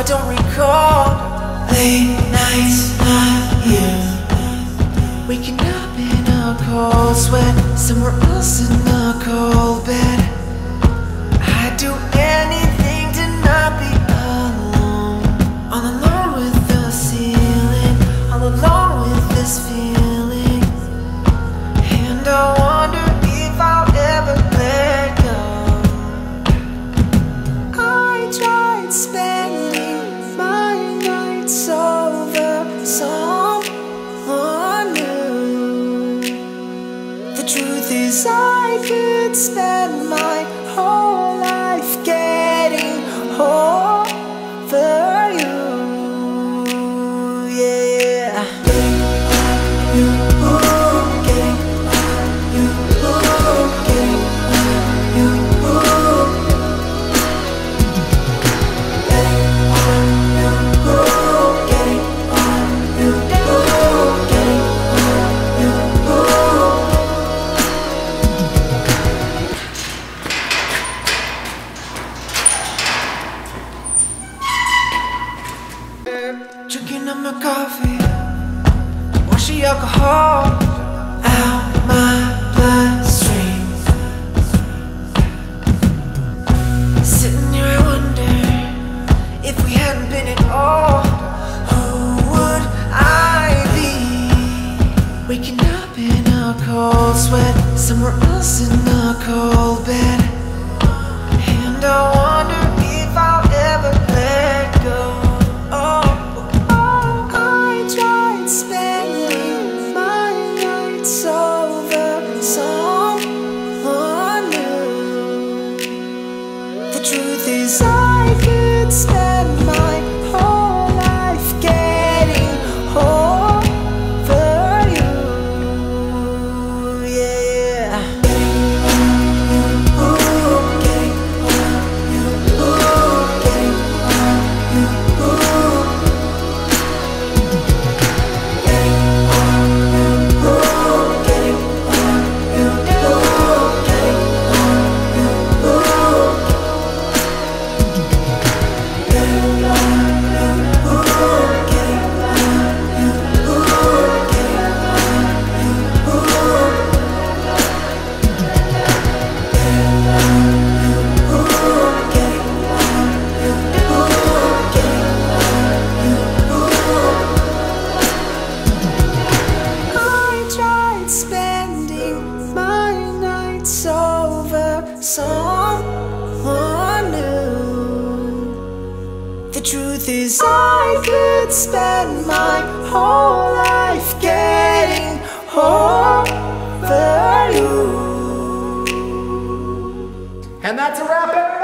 I don't recall late nights not here, waking up in a cold sweat, somewhere else in a cold bed. I'd do anything to not be alone, all alone with the ceiling, all alone with this feeling. And I wonder if I'll ever let go. I tried spending my nights over someone new. The truth is I could spend my whole life getting over you. Yeah, getting over you, getting over you, getting over you, getting over you, getting over you, getting over you. Drinking up my coffee, wash the alcohol out my bloodstream. Sitting here I wonder, if we hadn't been at all, who would I be? Waking up in a cold sweat, somewhere else in a cold bed. And I wonder if I'll ever let go. Oh, I tried spending my nights over someone new. The truth is I could spend my whole life getting over you. Yeah. Spending my nights over someone new. The truth is I could spend my whole life getting over you. And that's a wrap, everybody.